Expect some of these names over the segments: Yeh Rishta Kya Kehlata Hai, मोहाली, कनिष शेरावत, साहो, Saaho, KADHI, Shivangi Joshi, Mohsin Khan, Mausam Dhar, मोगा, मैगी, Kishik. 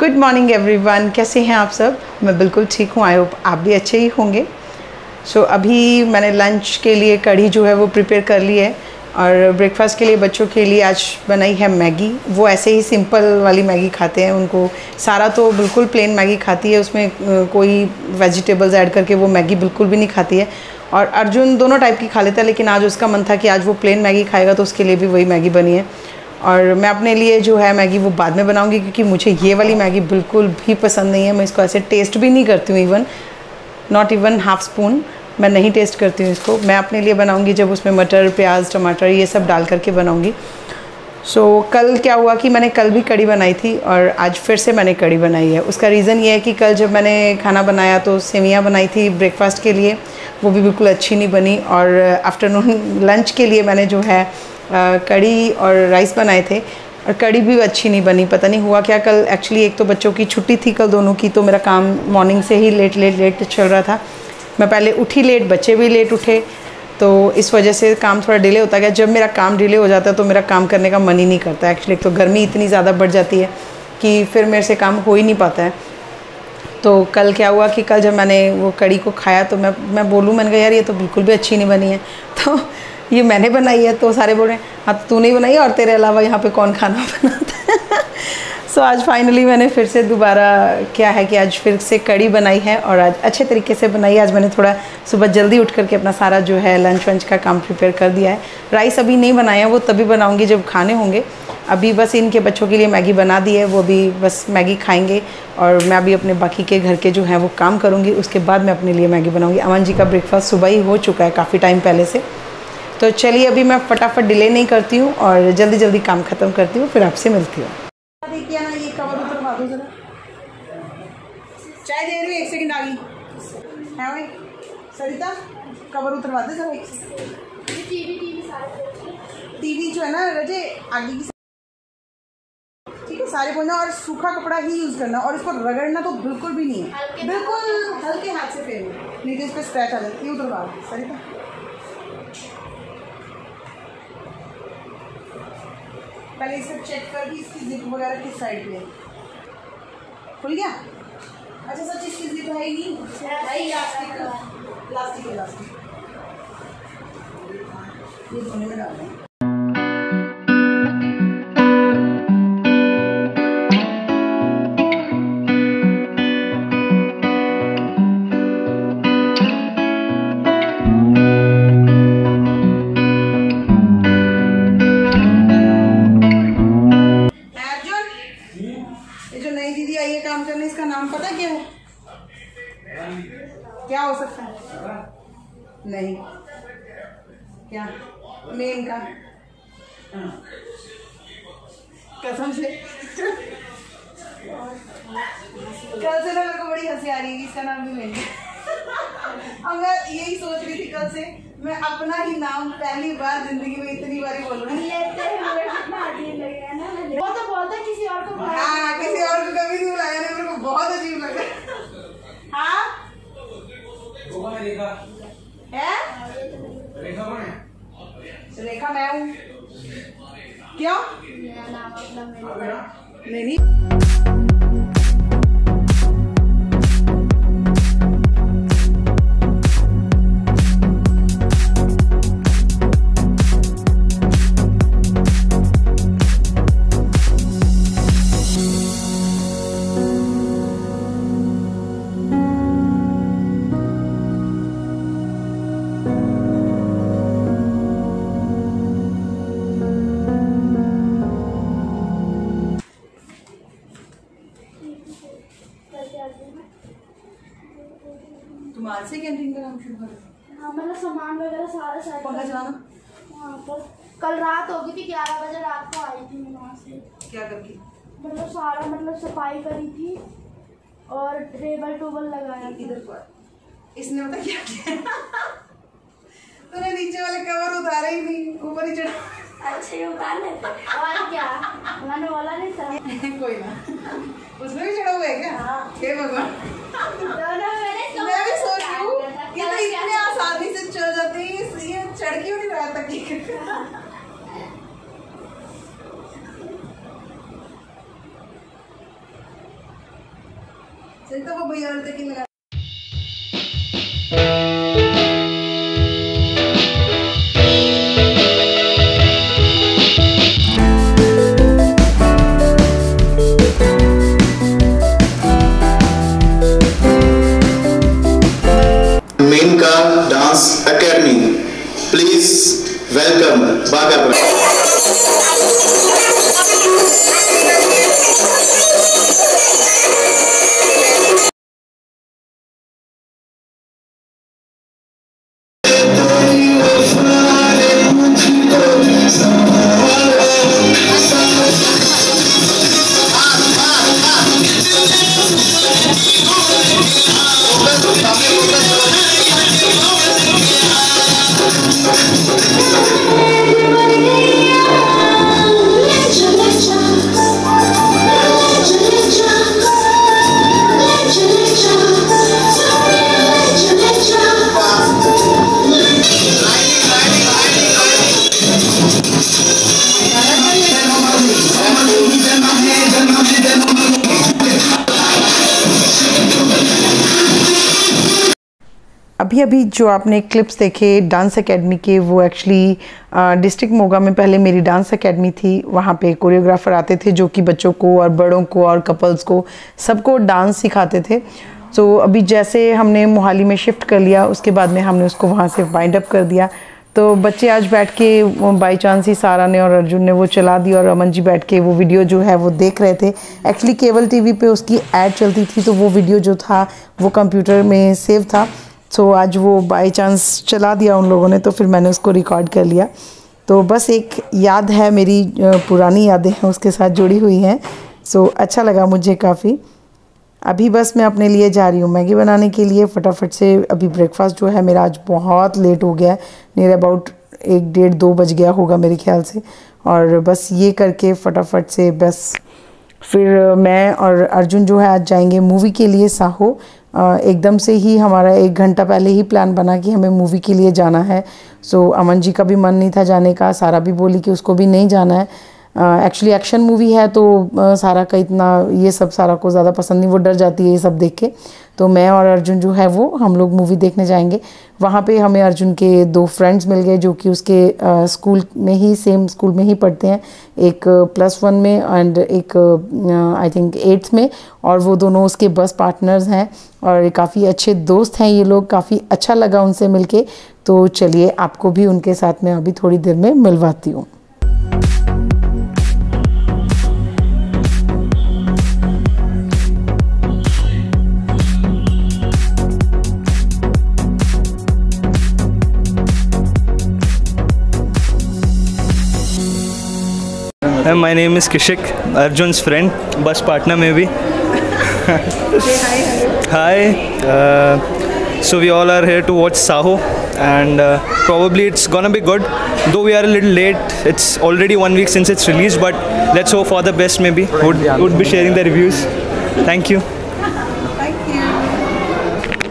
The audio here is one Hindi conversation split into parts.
गुड मॉर्निंग एवरीवन, कैसे हैं आप सब। मैं बिल्कुल ठीक हूँ, आई होप आप भी अच्छे ही होंगे। अभी मैंने लंच के लिए कढ़ी जो है वो प्रिपेयर कर ली है और ब्रेकफास्ट के लिए बच्चों के लिए आज बनाई है मैगी। वो ऐसे ही सिंपल वाली मैगी खाते हैं, उनको सारा तो बिल्कुल प्लेन मैगी खाती है, उसमें कोई वेजिटेबल्स ऐड करके वो मैगी बिल्कुल भी नहीं खाती है। और अर्जुन दोनों टाइप की खा लेता है, लेकिन आज उसका मन था कि आज वो प्लेन मैगी खाएगा, तो उसके लिए भी वही मैगी बनी है। और मैं अपने लिए जो है मैगी वो बाद में बनाऊंगी, क्योंकि मुझे ये वाली मैगी बिल्कुल भी पसंद नहीं है। मैं इसको ऐसे टेस्ट भी नहीं करती हूँ, even not even half spoon मैं नहीं टेस्ट करती हूँ इसको। मैं अपने लिए बनाऊंगी जब उसमें मटर, प्याज, टमाटर ये सब डाल करके बनाऊंगी। सो कल क्या हुआ कि मैंने कल भी कढ़ी बनाई थी और आज फिर से मैंने कढ़ी बनाई है। उसका रीज़न ये है कि कल जब मैंने खाना बनाया तो सेवियाँ बनाई थी ब्रेकफास्ट के लिए, वो भी बिल्कुल अच्छी नहीं बनी। और आफ्टरनून लंच के लिए मैंने जो है कढ़ी और राइस बनाए थे और कढ़ी भी अच्छी नहीं बनी। पता नहीं हुआ क्या कल, एक्चुअली एक तो बच्चों की छुट्टी थी कल दोनों की, तो मेरा काम मॉर्निंग से ही लेट लेट लेट चल रहा था। मैं पहले उठी लेट, बच्चे भी लेट उठे, तो इस वजह से काम थोड़ा डिले होता गया। जब मेरा काम डिले हो जाता है तो मेरा काम करने का मन ही नहीं करता एक्चुअली। एक तो गर्मी इतनी ज़्यादा बढ़ जाती है कि फिर मेरे से काम हो ही नहीं पाता है। तो कल क्या हुआ कि कल जब मैंने वो कढ़ी को खाया तो मैं बोलूँ, मैंने कहा यार ये तो बिल्कुल भी अच्छी नहीं बनी है, तो ये मैंने बनाई है। तो सारे बोल रहे हैं हाँ तो तूने ही बनाई है और तेरे अलावा यहाँ पे कौन खाना बनाता है। सो आज फाइनली मैंने फिर से दोबारा क्या है कि आज फिर से कढ़ी बनाई है और आज अच्छे तरीके से बनाई। आज मैंने थोड़ा सुबह जल्दी उठ करके अपना सारा जो है लंच वंच का काम प्रिपेयर कर दिया है। राइस अभी नहीं बनाया, वो तभी बनाऊँगी जब खाने होंगे। अभी बस इनके बच्चों के लिए मैगी बना दी है, वो भी बस मैगी खाएंगे और मैं अभी अपने बाकी के घर के जो हैं वो काम करूँगी, उसके बाद मैं अपने लिए मैगी बनाऊँगी। अमन जी का ब्रेकफास्ट सुबह ही हो चुका है काफ़ी टाइम पहले से। तो चलिए अभी मैं फटाफट डिले नहीं करती हूँ और जल्दी जल्दी काम खत्म करती हूँ, फिर आपसे मिलती हूँ। देखिए ना ये कवर उतरवा दो जरा, चाय दे रही हूँ, एक सेकंड आ गई। हाँ भाई सरिता कवर उतरवा दे जरा, एक सेकंड। टीवी जो है ना रजे आगे की, ठीक है सारे बोलना। और सूखा कपड़ा ही यूज़ करना और इसको रगड़ना तो बिल्कुल भी नहीं है, बिल्कुल हल्के हाथ से फेरना, नहीं तो इस पर स्क्रैच आ जाती है। उतरवा दो सरिता, पहले इसे चेक कर भी इसकी जिप वगैरह किस साइड पे है। खुल गया? अच्छा सच इसकी जिप है ही नहीं, प्लास्टिक। ये धोने में डालना है। क्या हो सकता है? नहीं क्या मेन का कसम से कल से ना मेरे को बड़ी हंसी आ रही है, इसका नाम भी मेन। अब मैं यही सोच रही थी कल से, मैं अपना ही नाम पहली बार जिंदगी में इतनी बार बोल रही हूँ। बहुत बोलता किसी और को, हाँ किसी और को कभी नहीं बुलाया, मेरे को बहुत अजीब लग रहा है। हाँ रेखा है, रेखा मैं हूँ। क्यों मेरा नाम अपना मैंने से कैंटीन का काम शुरू करें। हाँ, मैंने सामान वगैरह सारा साइड पहुँच जाना। हाँ, पर कल रात हो गई थी, 11 बजे रात को आई थी मैं वहाँ से। क्या करके? मतलब सारा मतलब सफाई करी थी और टेबल टूबल लगाया। इधर पर इसने पता क्या किया तूने नीचे वाले कवर उतारे ही नहीं, ऊपर ही चढ़ा। अच्छे ही उतार लेते और क्या, मैंने बोला नहीं था कोई ना, उसमें भी चढ़ा हुआ है क्या? हाँ। हे भगवान, मैं भी सोच रही हूँ कि तो इतने आसानी से चढ़ जाते हैं, ये चढ़ क्यों नहीं रहा तक सही। तो वो भैया तक ही लगा। Please welcome Bagapra. अभी अभी जो आपने क्लिप्स देखे डांस एकेडमी के, वो एक्चुअली डिस्ट्रिक्ट मोगा में पहले मेरी डांस एकेडमी थी। वहाँ पे कोरियोग्राफर आते थे जो कि बच्चों को और बड़ों को और कपल्स को सबको डांस सिखाते थे। तो अभी जैसे हमने मोहाली में शिफ्ट कर लिया, उसके बाद में हमने उसको वहाँ से वाइंड अप कर दिया। तो बच्चे आज बैठ के बाई चांस ही सारा ने और अर्जुन ने वो चला दी, और अमन जी बैठ के वो वीडियो जो है वो देख रहे थे। एक्चुअली केबल टीवी पे उसकी ऐड चलती थी, तो वो वीडियो जो था वो कंप्यूटर में सेव था। तो आज वो बाई चांस चला दिया उन लोगों ने, तो फिर मैंने उसको रिकॉर्ड कर लिया। तो बस एक याद है मेरी, पुरानी यादें हैं उसके साथ जुड़ी हुई हैं। सो अच्छा लगा मुझे काफ़ी। अभी बस मैं अपने लिए जा रही हूँ मैगी बनाने के लिए फटाफट से। अभी ब्रेकफास्ट जो है मेरा आज बहुत लेट हो गया है, नियर अबाउट 1-1:30-2 बज गया होगा मेरे ख्याल से। और बस ये करके फटाफट से बस फिर मैं और अर्जुन जो है आज जाएंगे मूवी के लिए साहो। एकदम से ही हमारा 1 घंटा पहले ही प्लान बना कि हमें मूवी के लिए जाना है। सो अमन जी का भी मन नहीं था जाने का, सारा भी बोली कि उसको भी नहीं जाना है। एक्चुअली एक्शन मूवी है तो सारा का इतना ये सब सारा को ज़्यादा पसंद नहीं, वो डर जाती है ये सब देख के। तो मैं और अर्जुन जो है वो हम लोग मूवी देखने जाएंगे। वहाँ पे हमें अर्जुन के 2 फ्रेंड्स मिल गए जो कि उसके स्कूल में ही, सेम स्कूल में ही पढ़ते हैं। एक +1 में एंड एक आई थिंक 8th में, और वो दोनों उसके बस पार्टनर्स हैं और काफ़ी अच्छे दोस्त हैं ये लोग। काफ़ी अच्छा लगा उनसे मिलके। तो चलिए आपको भी उनके साथ में अभी थोड़ी देर में मिलवाती हूँ। My name is Kishik, Arjun's friend, bus partner maybe. Hi. So we all are here to watch Saaho, and probably it's gonna be good. Though we are a little late, it's already 1 week since it's released, but let's hope for the best maybe. Would be sharing the reviews. Thank you. Thank you.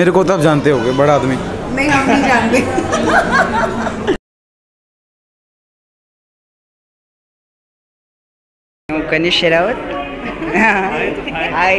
मेरे को तो आप जानते होंगे, बड़ा आदमी। नहीं, हम नहीं जानते। कनिष शेरावत हाय।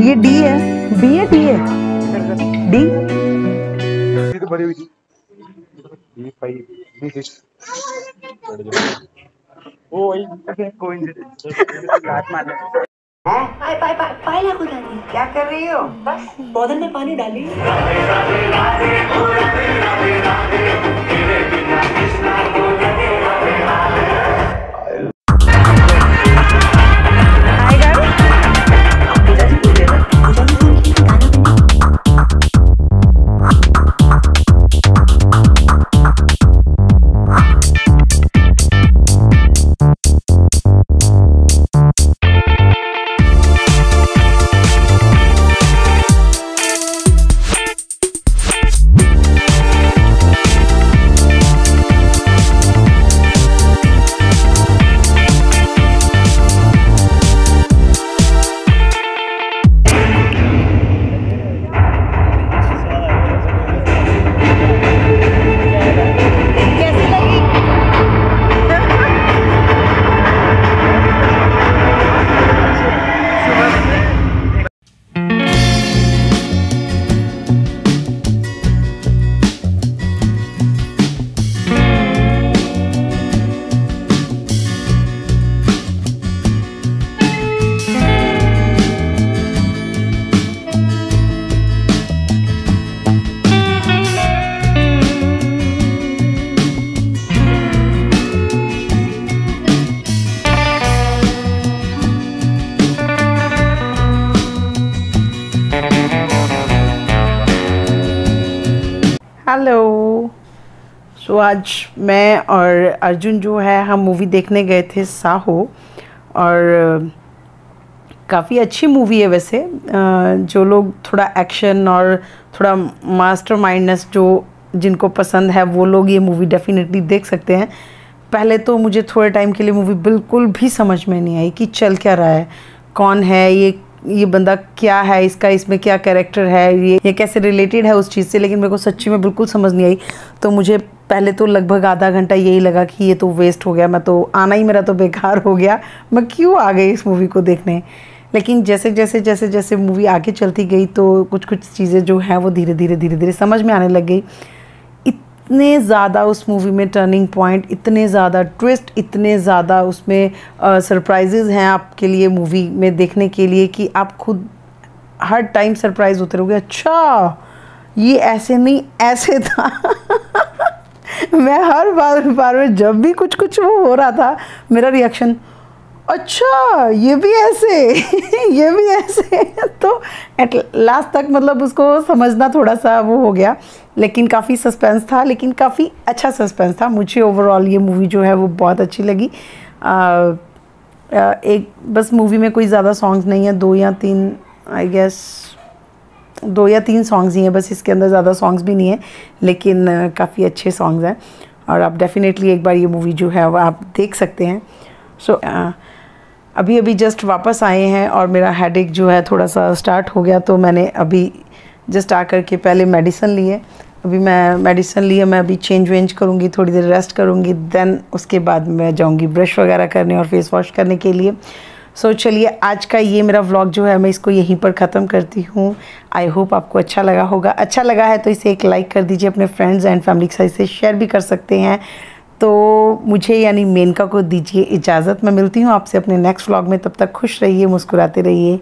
ये डी है, बी है, डी है, डी तो बड़ी हुई थी, बी फाइव, बी सिक्स, ओ ये कोइंसिडेंस काट मारना। हां पाई पाई पाई पाई ना खुदा ने क्या कर रही हो? बस पौधे में पानी डाली। हेलो सो आज मैं और अर्जुन जो है हम मूवी देखने गए थे साहो, और काफ़ी अच्छी मूवी है वैसे। जो लोग थोड़ा एक्शन और थोड़ा मास्टरमाइंडनेस जो जिनको पसंद है वो लोग ये मूवी डेफिनेटली देख सकते हैं। पहले तो मुझे थोड़े टाइम के लिए मूवी बिल्कुल भी समझ में नहीं आई कि चल क्या रहा है, कौन है ये बंदा, क्या है इसका, इसमें क्या कैरेक्टर है, ये कैसे रिलेटेड है उस चीज़ से। लेकिन मेरे को सच्ची में बिल्कुल समझ नहीं आई, तो मुझे पहले तो लगभग आधा घंटा यही लगा कि ये तो वेस्ट हो गया, मैं तो आना ही मेरा तो बेकार हो गया, मैं क्यों आ गई इस मूवी को देखने। लेकिन जैसे मूवी आगे चलती गई तो कुछ चीज़ें जो हैं वो धीरे धीरे समझ में आने लग गई। इतने ज़्यादा उस मूवी में टर्निंग पॉइंट, इतने ज़्यादा ट्विस्ट, इतने ज़्यादा उसमें सरप्राइजेज हैं आपके लिए मूवी में देखने के लिए कि आप खुद हर टाइम सरप्राइज होते रहोगे। अच्छा ये ऐसे नहीं ऐसे था। मैं हर बार में जब भी कुछ वो हो रहा था मेरा रिएक्शन, अच्छा ये भी ऐसे ये भी ऐसे। तो एट लास्ट तक मतलब उसको समझना थोड़ा सा वो हो गया, लेकिन काफ़ी सस्पेंस था, लेकिन काफ़ी अच्छा सस्पेंस था। मुझे ओवरऑल ये मूवी जो है वो बहुत अच्छी लगी। एक बस मूवी में कोई ज़्यादा सॉन्ग्स नहीं है, दो या तीन सॉन्ग्स ही हैं बस, इसके अंदर ज़्यादा सॉन्ग्स भी नहीं है, लेकिन काफ़ी अच्छे सॉन्ग्स हैं। और आप डेफिनेटली एक बार ये मूवी जो है वह आप देख सकते हैं। सो अभी जस्ट वापस आए हैं और मेरा हेडेक जो है थोड़ा सा स्टार्ट हो गया, तो मैंने अभी जस्ट आकर के पहले मेडिसिन ली है। मैं अभी चेंज करूँगी, थोड़ी देर रेस्ट करूँगी, देन उसके बाद मैं जाऊँगी ब्रश वगैरह करने और फेस वॉश करने के लिए। सो चलिए आज का ये मेरा व्लॉग जो है मैं इसको यहीं पर ख़त्म करती हूँ। आई होप आपको अच्छा लगा होगा। अच्छा लगा है तो इसे एक लाइक कर दीजिए, अपने फ्रेंड्स एंड फैमिली के साथ इसे शेयर भी कर सकते हैं। तो मुझे यानी मेनका को दीजिए इजाज़त, मैं मिलती हूँ आपसे अपने नेक्स्ट व्लॉग में। तब तक खुश रहिए, मुस्कुराते रहिए,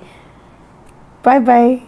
बाय बाय।